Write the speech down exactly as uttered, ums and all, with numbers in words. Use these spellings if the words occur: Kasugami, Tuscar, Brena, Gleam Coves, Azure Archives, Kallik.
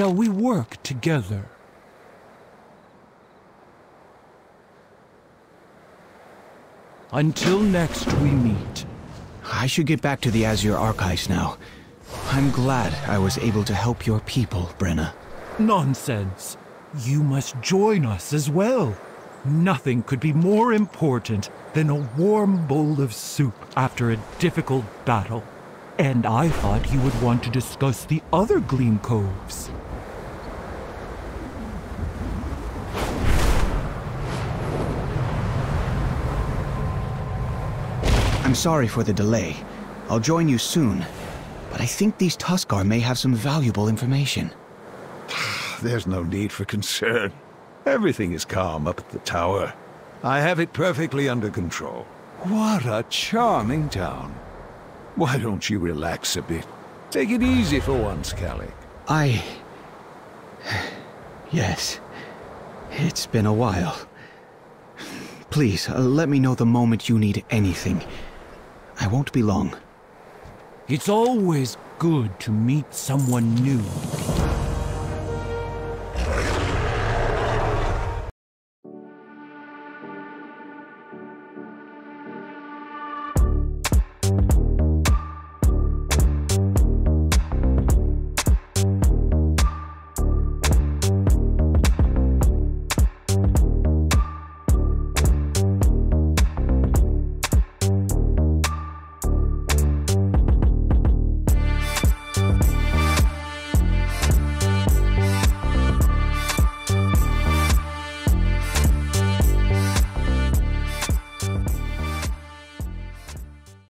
Shall we work together? Until next we meet. I should get back to the Azure Archives now. I'm glad I was able to help your people, Brena. Nonsense. You must join us as well. Nothing could be more important than a warm bowl of soup after a difficult battle. And I thought you would want to discuss the other Gleam Coves. I'm sorry for the delay. I'll join you soon. But I think these Tuscar may have some valuable information. There's no need for concern. Everything is calm up at the tower. I have it perfectly under control. What a charming town. Why don't you relax a bit? Take it easy for once, Kallik. I... Yes. It's been a while. Please, uh, let me know the moment you need anything. I won't be long. It's always good to meet someone new.